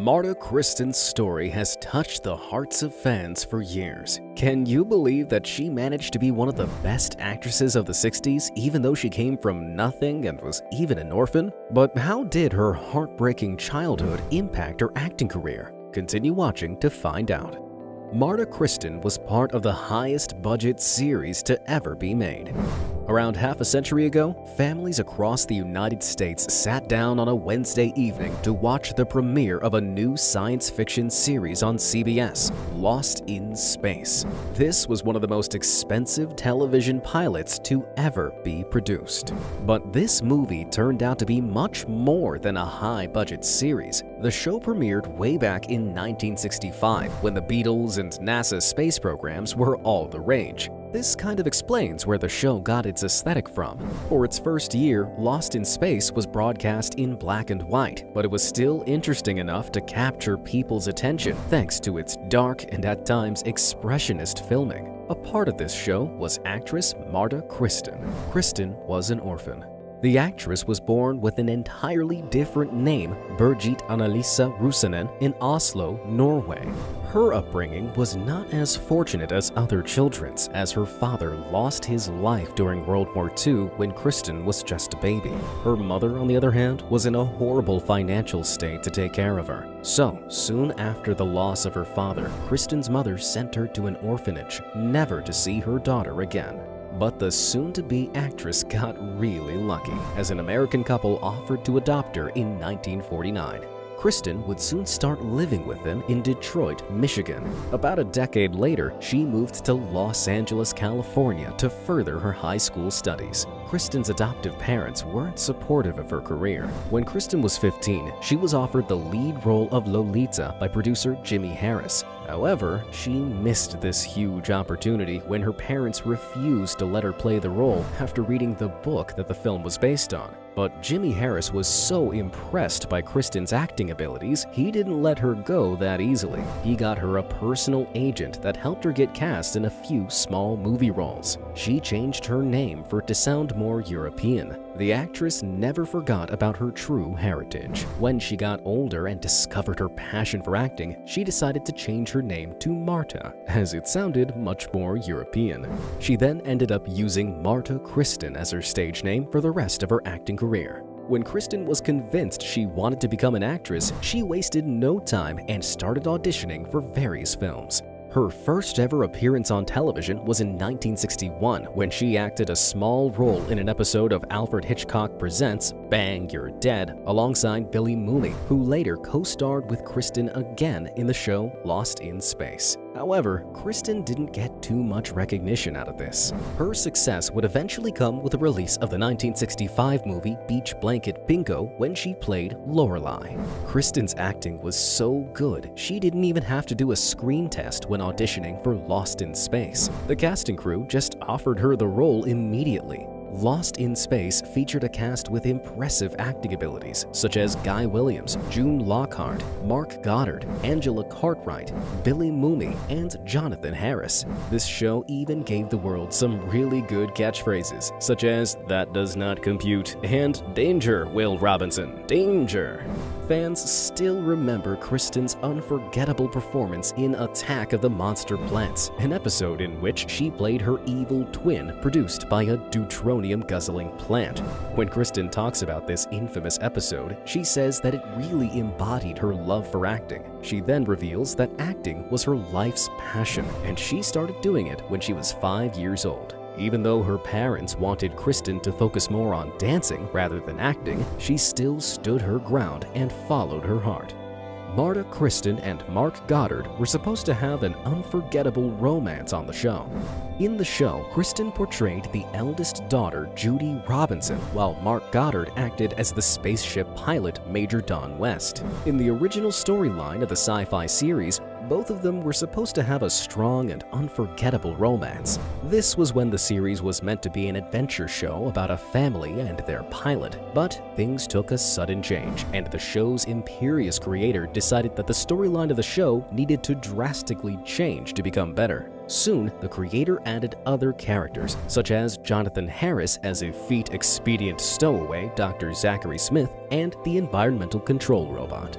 Marta Kristen's story has touched the hearts of fans for years. Can you believe that she managed to be one of the best actresses of the 60s, even though she came from nothing and was even an orphan? But how did her heartbreaking childhood impact her acting career? Continue watching to find out. Marta Kristen was part of the highest budget series to ever be made. Around half a century ago, families across the United States sat down on a Wednesday evening to watch the premiere of a new science fiction series on CBS, Lost in Space. This was one of the most expensive television pilots to ever be produced. But this movie turned out to be much more than a high-budget series. The show premiered way back in 1965, when the Beatles and NASA's space programs were all the rage. This kind of explains where the show got its aesthetic from. For its first year, Lost in Space was broadcast in black and white, but it was still interesting enough to capture people's attention thanks to its dark and at times expressionist filming. A part of this show was actress Marta Kristen. Kristen was an orphan. The actress was born with an entirely different name, Birgit Annalisa Rusanen, in Oslo, Norway. Her upbringing was not as fortunate as other children's, as her father lost his life during World War II when Kristen was just a baby. Her mother, on the other hand, was in a horrible financial state to take care of her. So, soon after the loss of her father, Kristen's mother sent her to an orphanage, never to see her daughter again. But the soon-to-be actress got really lucky, as an American couple offered to adopt her in 1949. Kristen would soon start living with them in Detroit, Michigan. About a decade later, she moved to Los Angeles, California to further her high school studies. Kristen's adoptive parents weren't supportive of her career. When Kristen was 15, she was offered the lead role of Lolita by producer Jimmy Harris. However, she missed this huge opportunity when her parents refused to let her play the role after reading the book that the film was based on. But Jimmy Harris was so impressed by Kristen's acting abilities, he didn't let her go that easily. He got her a personal agent that helped her get cast in a few small movie roles. She changed her name for it to sound more European. The actress never forgot about her true heritage. When she got older and discovered her passion for acting, she decided to change her name to Marta, as it sounded much more European. She then ended up using Marta Kristen as her stage name for the rest of her acting career. When Kristen was convinced she wanted to become an actress, she wasted no time and started auditioning for various films. Her first ever appearance on television was in 1961 when she acted a small role in an episode of Alfred Hitchcock Presents Bang, You're Dead alongside Billy Mumy, who later co-starred with Kristen again in the show Lost in Space. However, Kristen didn't get too much recognition out of this. Her success would eventually come with the release of the 1965 movie Beach Blanket Bingo when she played Lorelei. Kristen's acting was so good, she didn't even have to do a screen test when auditioning for Lost in Space. The casting crew just offered her the role immediately. Lost in Space featured a cast with impressive acting abilities, such as Guy Williams, June Lockhart, Mark Goddard, Angela Cartwright, Billy Mumy, and Jonathan Harris. This show even gave the world some really good catchphrases, such as, "That does not compute," and "Danger, Will Robinson, danger." Fans still remember Kristen's unforgettable performance in Attack of the Monster Plants, an episode in which she played her evil twin produced by a deutronium guzzling plant. When Kristen talks about this infamous episode, she says that it really embodied her love for acting. She then reveals that acting was her life's passion, and she started doing it when she was 5 years old. Even though her parents wanted Kristen to focus more on dancing rather than acting, she still stood her ground and followed her heart. Marta Kristen and Mark Goddard were supposed to have an unforgettable romance on the show. In the show, Kristen portrayed the eldest daughter, Judy Robinson, while Mark Goddard acted as the spaceship pilot, Major Don West. In the original storyline of the sci-fi series, both of them were supposed to have a strong and unforgettable romance. This was when the series was meant to be an adventure show about a family and their pilot, but things took a sudden change, and the show's imperious creator decided that the storyline of the show needed to drastically change to become better. Soon, the creator added other characters, such as Jonathan Harris as a feet-expedient stowaway, Dr. Zachary Smith, and the environmental control robot.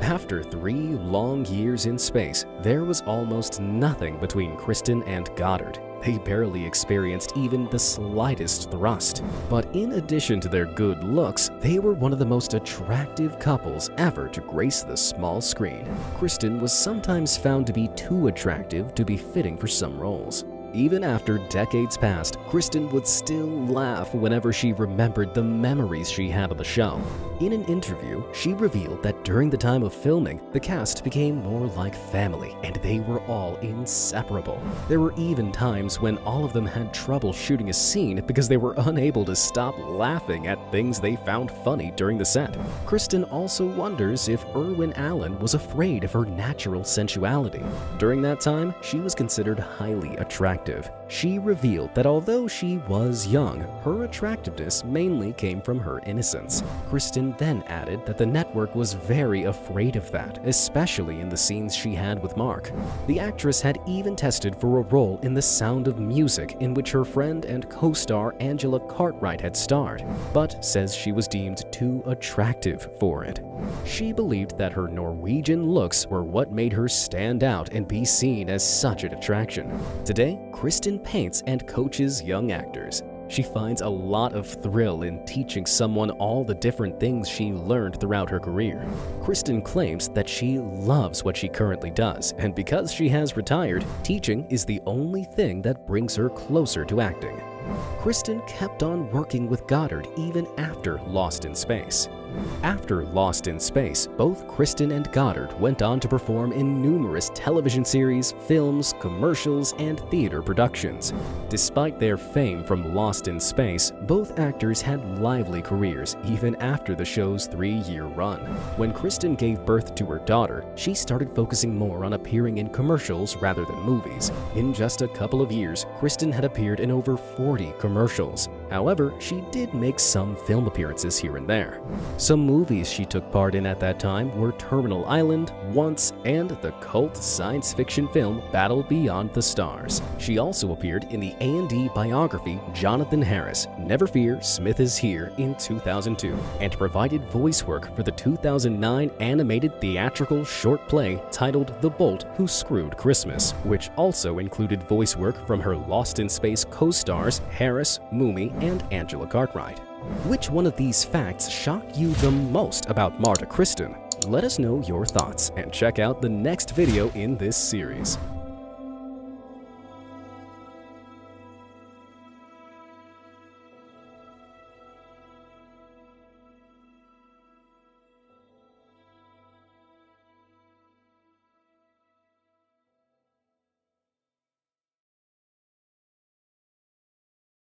After 3 long years in space, there was almost nothing between Kristen and Goddard. They barely experienced even the slightest thrust. But in addition to their good looks, they were one of the most attractive couples ever to grace the small screen. Kristen was sometimes found to be too attractive to be fitting for some roles. Even after decades passed, Kristen would still laugh whenever she remembered the memories she had of the show. In an interview, she revealed that during the time of filming, the cast became more like family, and they were all inseparable. There were even times when all of them had trouble shooting a scene because they were unable to stop laughing at things they found funny during the set. Kristen also wonders if Irwin Allen was afraid of her natural sensuality. During that time, she was considered highly attractive. She revealed that although she was young, her attractiveness mainly came from her innocence. Kristen then added that the network was very afraid of that, especially in the scenes she had with Mark. The actress had even tested for a role in The Sound of Music, in which her friend and co-star Angela Cartwright had starred, but says she was deemed too attractive for it. She believed that her Norwegian looks were what made her stand out and be seen as such an attraction. Today, Kristen paints and coaches young actors. She finds a lot of thrill in teaching someone all the different things she learned throughout her career. Kristen claims that she loves what she currently does, and because she has retired, teaching is the only thing that brings her closer to acting. Kristen kept on working with Goddard even after Lost in Space. After Lost in Space, both Kristen and Goddard went on to perform in numerous television series, films, commercials, and theater productions. Despite their fame from Lost in Space, both actors had lively careers even after the show's 3-year run. When Kristen gave birth to her daughter, she started focusing more on appearing in commercials rather than movies. In just a couple of years, Kristen had appeared in over 40 commercials. However, she did make some film appearances here and there. Some movies she took part in at that time were Terminal Island, Once, and the cult science fiction film Battle Beyond the Stars. She also appeared in the A&E biography Jonathan Harris, Never Fear, Smith is Here in 2002, and provided voice work for the 2009 animated theatrical short play titled The Bolt Who Screwed Christmas, which also included voice work from her Lost in Space co-stars Harris, Mumy, and Angela Cartwright. Which one of these facts shocked you the most about Marta Kristen? Let us know your thoughts and check out the next video in this series.